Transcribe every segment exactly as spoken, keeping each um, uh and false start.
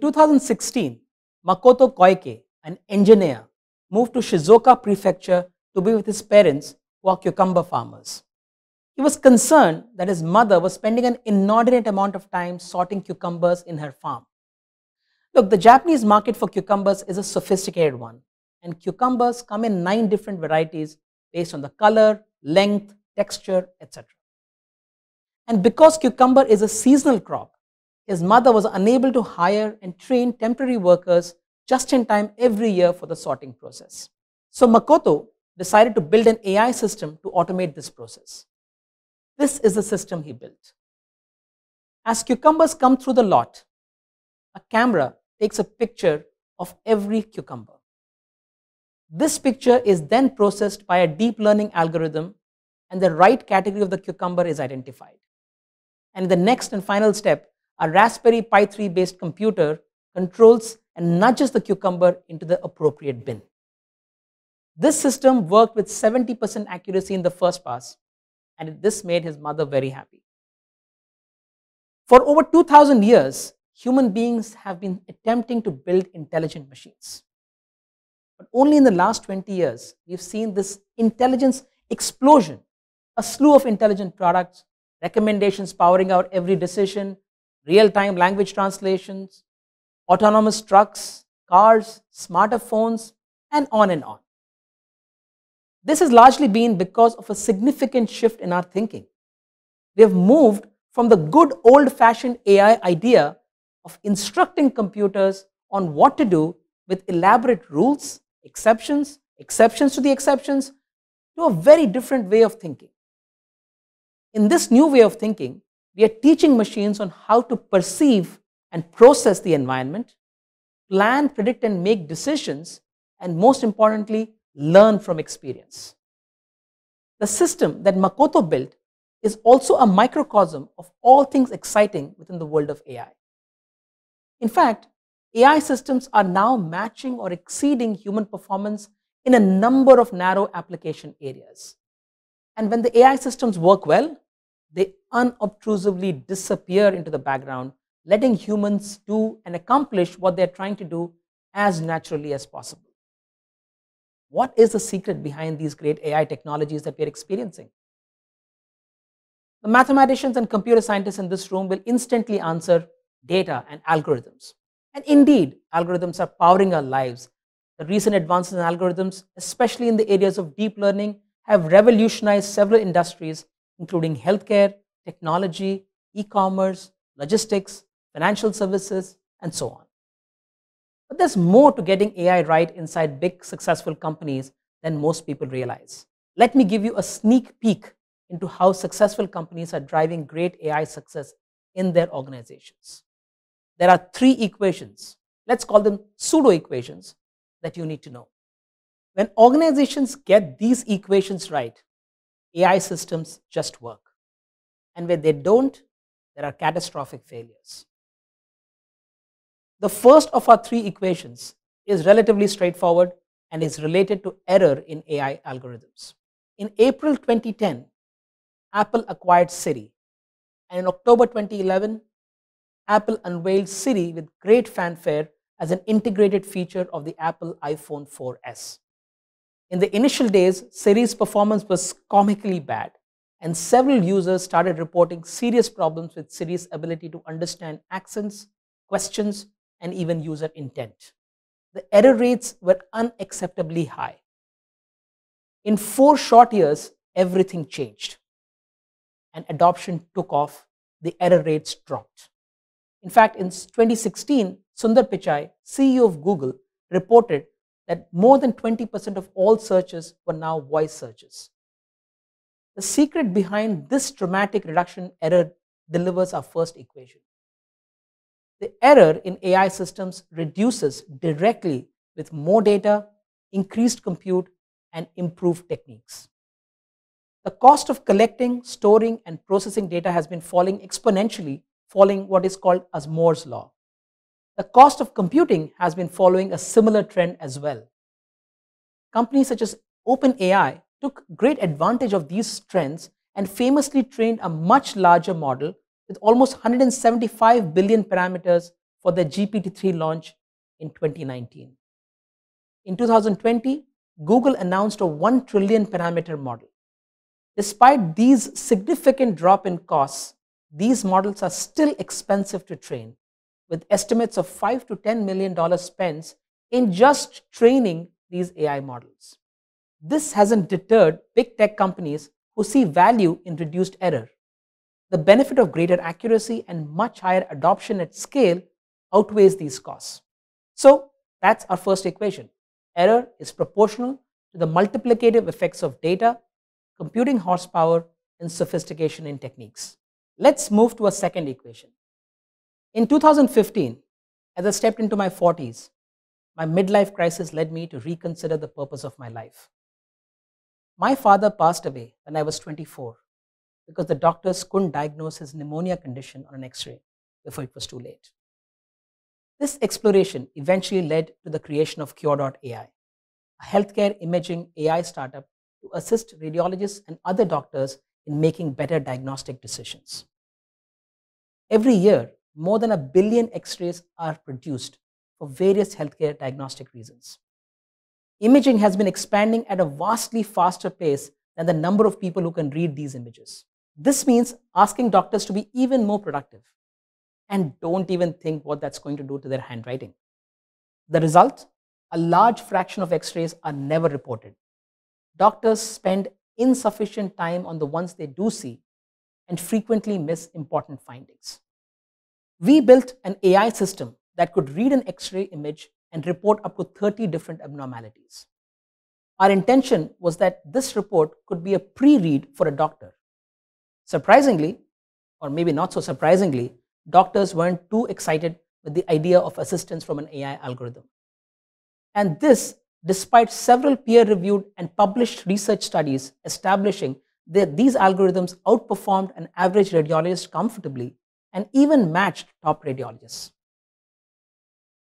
two thousand sixteen, Makoto Koike, an engineer, moved to Shizuoka Prefecture to be with his parents, who are cucumber farmers. He was concerned that his mother was spending an inordinate amount of time sorting cucumbers in her farm. Look, the Japanese market for cucumbers is a sophisticated one, and cucumbers come in nine different varieties based on the color, length, texture, et cetera. And because cucumber is a seasonal crop, his mother was unable to hire and train temporary workers just in time every year for the sorting process. So Makoto decided to build an A I system to automate this process. This is the system he built. As cucumbers come through the lot, a camera takes a picture of every cucumber. This picture is then processed by a deep learning algorithm, and the right category of the cucumber is identified. And the next and final step, a Raspberry Pi three based computer controls and nudges the cucumber into the appropriate bin. This system worked with seventy percent accuracy in the first pass, and this made his mother very happy. For over two thousand years, human beings have been attempting to build intelligent machines. But only in the last twenty years, we've seen this intelligence explosion, a slew of intelligent products, recommendations powering out every decision, real-time language translations, autonomous trucks, cars, smarter phones, and on and on. This has largely been because of a significant shift in our thinking. We have moved from the good old-fashioned A I idea of instructing computers on what to do with elaborate rules, exceptions, exceptions to the exceptions, to a very different way of thinking. In this new way of thinking, we are teaching machines on how to perceive and process the environment, plan, predict, and make decisions, and most importantly, learn from experience. The system that Makoto built is also a microcosm of all things exciting within the world of A I. In fact, A I systems are now matching or exceeding human performance in a number of narrow application areas. And when the A I systems work well, they unobtrusively disappear into the background, letting humans do and accomplish what they're trying to do as naturally as possible. What is the secret behind these great A I technologies that we're experiencing? The mathematicians and computer scientists in this room will instantly answer data and algorithms. And indeed, algorithms are powering our lives. The recent advances in algorithms, especially in the areas of deep learning, have revolutionized several industries, including healthcare, technology, e-commerce, logistics, financial services, and so on. But there's more to getting A I right inside big, successful companies than most people realize. Let me give you a sneak peek into how successful companies are driving great A I success in their organizations. There are three equations, let's call them pseudo-equations, that you need to know. When organizations get these equations right, A I systems just work. And when they don't, there are catastrophic failures. The first of our three equations is relatively straightforward and is related to error in A I algorithms. In April twenty ten, Apple acquired Siri, and in October twenty eleven, Apple unveiled Siri with great fanfare as an integrated feature of the Apple iPhone four S. In the initial days, Siri's performance was comically bad, and several users started reporting serious problems with Siri's ability to understand accents, questions, and even user intent. The error rates were unacceptably high. In four short years, everything changed, and adoption took off. The error rates dropped. In fact, in twenty sixteen, Sundar Pichai, C E O of Google, reported that more than twenty percent of all searches were now voice searches. The secret behind this dramatic reduction in error delivers our first equation. The error in A I systems reduces directly with more data, increased compute, and improved techniques. The cost of collecting, storing, and processing data has been falling exponentially, following what is called as Moore's law. The cost of computing has been following a similar trend as well. Companies such as OpenAI took great advantage of these trends and famously trained a much larger model with almost one hundred seventy-five billion parameters for the G P T three launch in twenty nineteen. In two thousand twenty, Google announced a one trillion parameter model. Despite these significant drop in costs, these models are still expensive to train, with estimates of five to ten million dollars spent in just training these A I models. This hasn't deterred big tech companies who see value in reduced error. The benefit of greater accuracy and much higher adoption at scale outweighs these costs. So that's our first equation. Error is proportional to the multiplicative effects of data, computing horsepower, and sophistication in techniques. Let's move to a second equation. In two thousand fifteen, as I stepped into my forties, my midlife crisis led me to reconsider the purpose of my life. My father passed away when I was twenty-four because the doctors couldn't diagnose his pneumonia condition on an X-ray before it was too late. This exploration eventually led to the creation of Cure dot A I, a healthcare imaging A I startup to assist radiologists and other doctors in making better diagnostic decisions. Every year, more than a billion X-rays are produced for various healthcare diagnostic reasons. Imaging has been expanding at a vastly faster pace than the number of people who can read these images. This means asking doctors to be even more productive. And don't even think what that's going to do to their handwriting. The result? A large fraction of X-rays are never reported. Doctors spend insufficient time on the ones they do see and frequently miss important findings. We built an A I system that could read an X-ray image and report up to thirty different abnormalities. Our intention was that this report could be a pre-read for a doctor. Surprisingly, or maybe not so surprisingly, doctors weren't too excited with the idea of assistance from an A I algorithm. And this, despite several peer-reviewed and published research studies establishing that these algorithms outperformed an average radiologist comfortably and even matched top radiologists.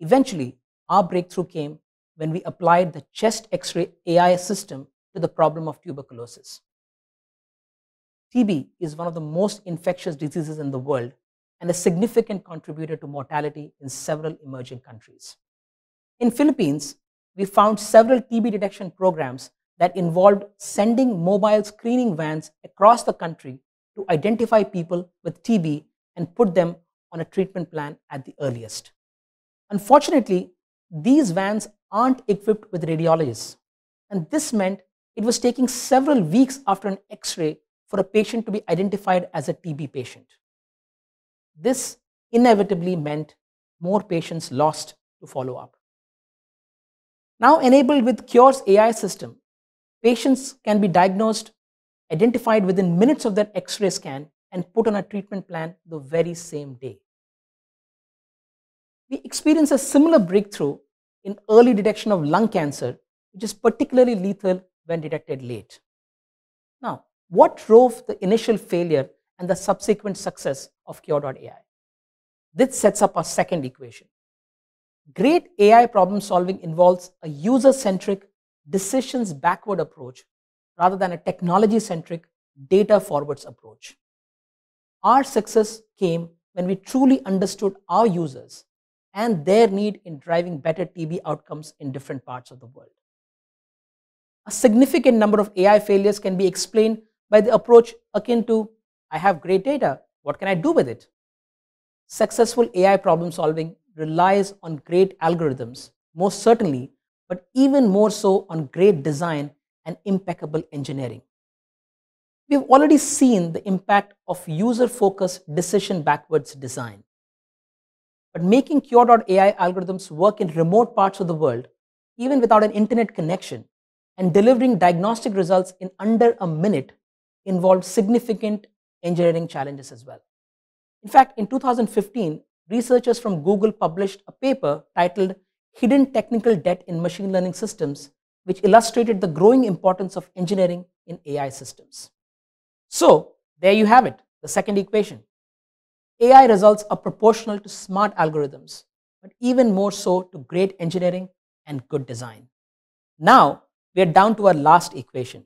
Eventually, our breakthrough came when we applied the chest X-ray A I system to the problem of tuberculosis. T B is one of the most infectious diseases in the world, and a significant contributor to mortality in several emerging countries. In Philippines, we found several T B detection programs that involved sending mobile screening vans across the country to identify people with T B and put them on a treatment plan at the earliest. Unfortunately, these vans aren't equipped with radiologists, and this meant it was taking several weeks after an X-ray for a patient to be identified as a T B patient. This inevitably meant more patients lost to follow up. Now enabled with Cure's A I system, patients can be diagnosed, identified within minutes of their X-ray scan, and put on a treatment plan the very same day. We experienced a similar breakthrough in early detection of lung cancer, which is particularly lethal when detected late. Now, what drove the initial failure and the subsequent success of Cure dot A I? This sets up our second equation. Great A I problem solving involves a user-centric, decisions-backward approach rather than a technology-centric, data-forwards approach. Our success came when we truly understood our users and their need in driving better T B outcomes in different parts of the world. A significant number of A I failures can be explained by the approach akin to, I have great data, what can I do with it? Successful A I problem solving relies on great algorithms, most certainly, but even more so on great design and impeccable engineering. We've already seen the impact of user-focused decision-backwards design. But making Cure dot A I algorithms work in remote parts of the world, even without an internet connection, and delivering diagnostic results in under a minute involved significant engineering challenges as well. In fact, in two thousand fifteen, researchers from Google published a paper titled Hidden Technical Debt in Machine Learning Systems, which illustrated the growing importance of engineering in A I systems. So there you have it, the second equation. A I results are proportional to smart algorithms, but even more so to great engineering and good design. Now we are down to our last equation.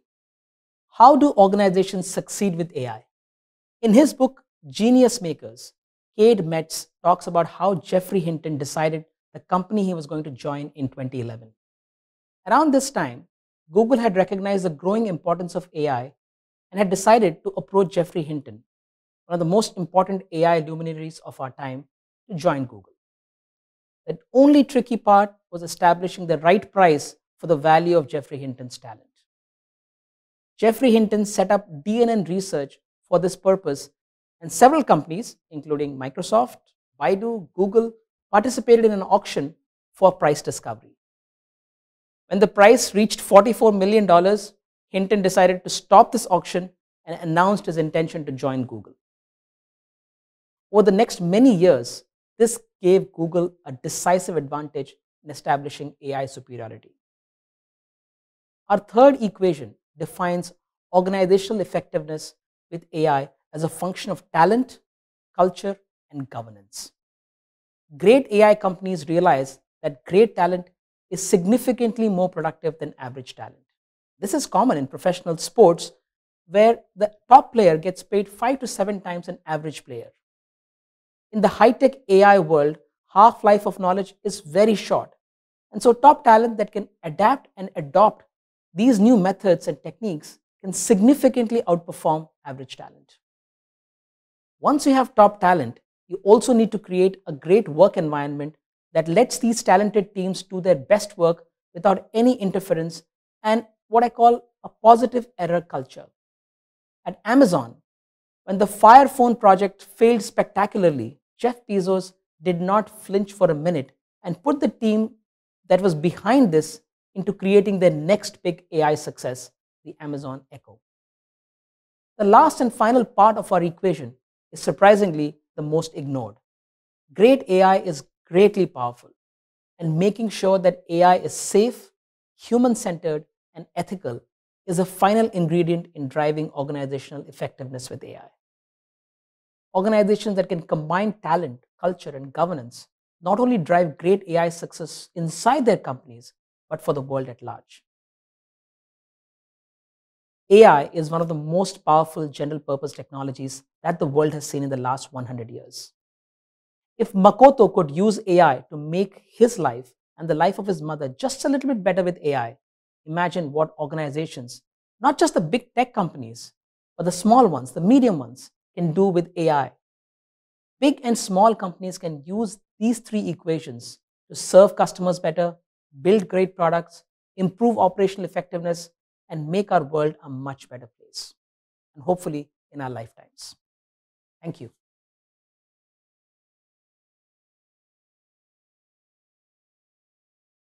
How do organizations succeed with A I? In his book, Genius Makers, Cade Metz talks about how Geoffrey Hinton decided the company he was going to join in twenty eleven. Around this time, Google had recognized the growing importance of A I and had decided to approach Geoffrey Hinton, one of the most important A I luminaries of our time, to join Google. The only tricky part was establishing the right price for the value of Geoffrey Hinton's talent. Geoffrey Hinton set up D N N research for this purpose, and several companies, including Microsoft, Baidu, Google, participated in an auction for price discovery. When the price reached forty-four million dollars, Hinton decided to stop this auction and announced his intention to join Google. Over the next many years, this gave Google a decisive advantage in establishing A I superiority. Our third equation defines organizational effectiveness with A I as a function of talent, culture, and governance. Great A I companies realize that great talent is significantly more productive than average talent. This is common in professional sports, where the top player gets paid five to seven times an average player. In the high-tech A I world, half-life of knowledge is very short, and so top talent that can adapt and adopt these new methods and techniques can significantly outperform average talent. Once you have top talent, you also need to create a great work environment that lets these talented teams do their best work without any interference, and what I call a positive error culture. At Amazon, when the Fire Phone project failed spectacularly, Jeff Bezos did not flinch for a minute and put the team that was behind this into creating their next big A I success, the Amazon Echo. The last and final part of our equation is surprisingly the most ignored. Great A I is greatly powerful, and making sure that A I is safe, human-centered, and ethical is a final ingredient in driving organizational effectiveness with A I. Organizations that can combine talent, culture, and governance not only drive great A I success inside their companies, but for the world at large. A I is one of the most powerful general-purpose technologies that the world has seen in the last one hundred years. If Makoto could use A I to make his life and the life of his mother just a little bit better with A I, imagine what organizations, not just the big tech companies, but the small ones, the medium ones, can do with A I. Big and small companies can use these three equations to serve customers better, build great products, improve operational effectiveness, and make our world a much better place, and hopefully in our lifetimes. Thank you.